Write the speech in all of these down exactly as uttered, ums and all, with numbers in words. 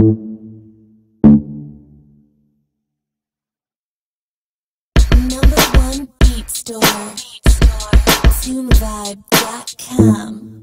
Number one beat store, tune vibe dot com.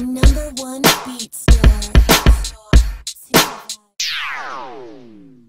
Number one beat store.